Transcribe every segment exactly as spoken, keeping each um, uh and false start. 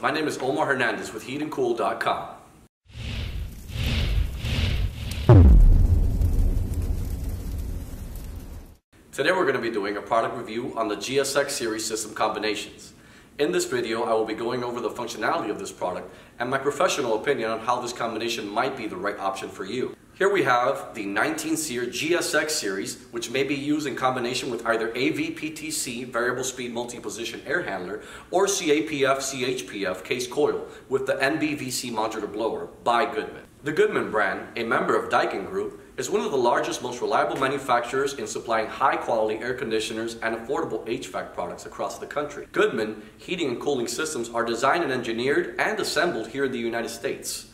My name is Omar Hernandez with heat and cool dot com. Today we're going to be doing a product review on the G S X series system combinations. In this video, I will be going over the functionality of this product and my professional opinion on how this combination might be the right option for you. Here we have the nineteen SEER G S X series, which may be used in combination with either A V P T C, variable speed multi-position air handler, or C A P F, C H P F case coil with the N B V C modular blower by Goodman. The Goodman brand, a member of Daikin Group, is one of the largest, most reliable manufacturers in supplying high-quality air conditioners and affordable H V A C products across the country. Goodman heating and cooling systems are designed and engineered and assembled here in the United States.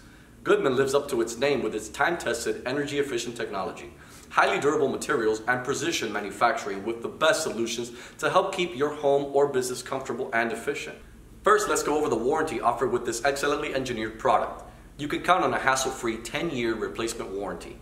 Goodman lives up to its name with its time-tested, energy-efficient technology, highly durable materials, and precision manufacturing with the best solutions to help keep your home or business comfortable and efficient. First, let's go over the warranty offered with this excellently engineered product. You can count on a hassle-free ten year replacement warranty,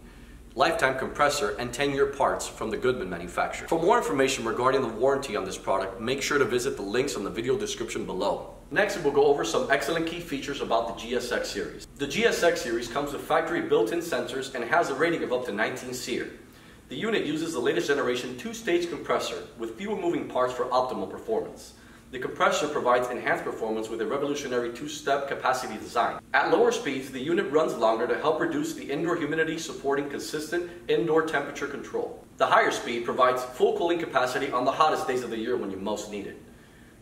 lifetime compressor, and ten year parts from the Goodman manufacturer. For more information regarding the warranty on this product, make sure to visit the links on the video description below. Next, we'll go over some excellent key features about the G S X series. The G S X series comes with factory built-in sensors and has a rating of up to nineteen SEER. The unit uses the latest generation two-stage compressor with fewer moving parts for optimal performance. The compressor provides enhanced performance with a revolutionary two-step capacity design. At lower speeds, the unit runs longer to help reduce the indoor humidity, supporting consistent indoor temperature control. The higher speed provides full cooling capacity on the hottest days of the year when you most need it.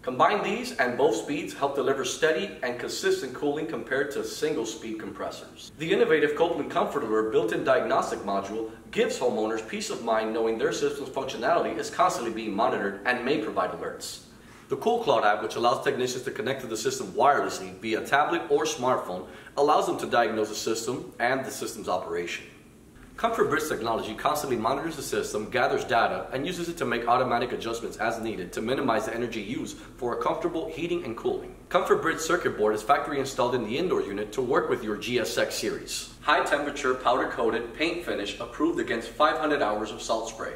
Combine these and both speeds help deliver steady and consistent cooling compared to single speed compressors. The innovative Copeland Comfort Alert built-in diagnostic module gives homeowners peace of mind knowing their system's functionality is constantly being monitored and may provide alerts. The Cool Cloud app, which allows technicians to connect to the system wirelessly via tablet or smartphone, allows them to diagnose the system and the system's operation. ComfortBridge technology constantly monitors the system, gathers data, and uses it to make automatic adjustments as needed to minimize the energy used for a comfortable heating and cooling. ComfortBridge circuit board is factory installed in the indoor unit to work with your G S X series. High temperature, powder coated, paint finish, approved against five hundred hours of salt spray.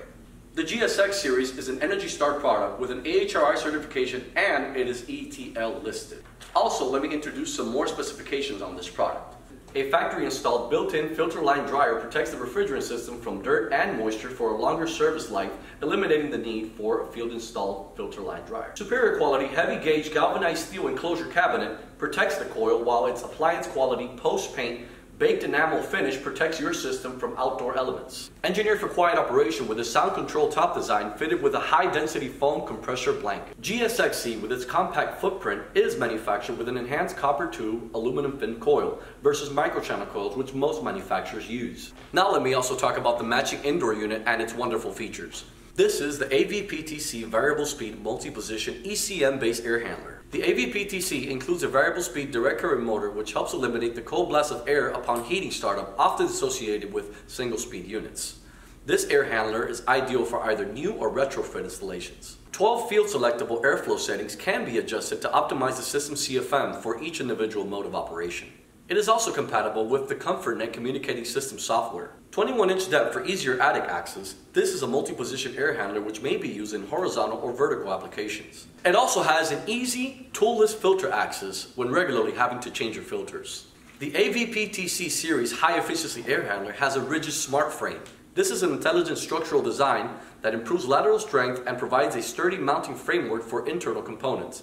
The G S X series is an ENERGY STAR product with an A H R I certification and it is E T L listed. Also, let me introduce some more specifications on this product. A factory-installed built-in filter line dryer protects the refrigerant system from dirt and moisture for a longer service life, eliminating the need for a field-installed filter line dryer. Superior quality heavy-gauge galvanized steel enclosure cabinet protects the coil, while its appliance-quality post-paint baked enamel finish protects your system from outdoor elements. Engineered for quiet operation with a sound control top design fitted with a high-density foam compressor blanket. G S X C, with its compact footprint, is manufactured with an enhanced copper tube aluminum fin coil versus microchannel coils, which most manufacturers use. Now let me also talk about the matching indoor unit and its wonderful features. This is the A V P T C variable speed multi-position E C M based air handler. The A V P T C includes a variable speed direct current motor, which helps eliminate the cold blast of air upon heating startup, often associated with single speed units. This air handler is ideal for either new or retrofit installations. twelve field selectable airflow settings can be adjusted to optimize the system C F M for each individual mode of operation. It is also compatible with the ComfortNet communicating system software. twenty-one inch depth for easier attic access, this is a multi-position air handler which may be used in horizontal or vertical applications. It also has an easy, toolless filter access when regularly having to change your filters. The A V P T C series high-efficiency air handler has a rigid smart frame. This is an intelligent structural design that improves lateral strength and provides a sturdy mounting framework for internal components,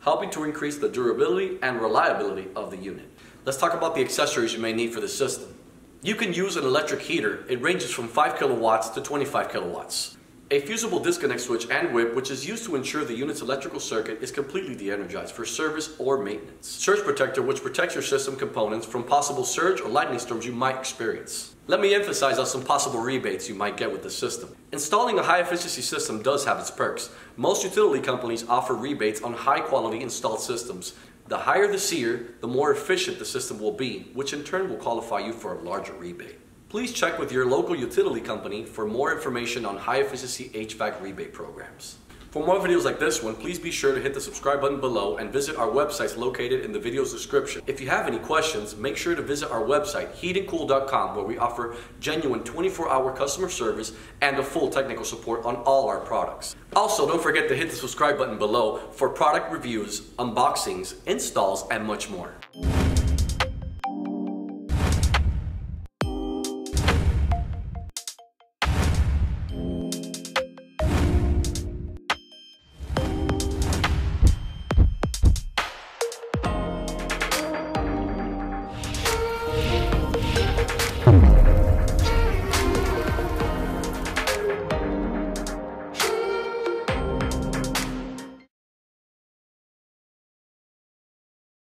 helping to increase the durability and reliability of the unit. Let's talk about the accessories you may need for this system. You can use an electric heater. It ranges from five kilowatts to twenty-five kilowatts. A fusible disconnect switch and whip, which is used to ensure the unit's electrical circuit is completely de-energized for service or maintenance. Surge protector, which protects your system components from possible surge or lightning storms you might experience. Let me emphasize on some possible rebates you might get with this system. Installing a high-efficiency system does have its perks. Most utility companies offer rebates on high-quality installed systems. The higher the SEER, the more efficient the system will be, which in turn will qualify you for a larger rebate. Please check with your local utility company for more information on high-efficiency H V A C rebate programs. For more videos like this one, please be sure to hit the subscribe button below and visit our websites located in the video's description. If you have any questions, make sure to visit our website, heat and cool dot com, where we offer genuine twenty-four hour customer service and a full technical support on all our products. Also, don't forget to hit the subscribe button below for product reviews, unboxings, installs, and much more.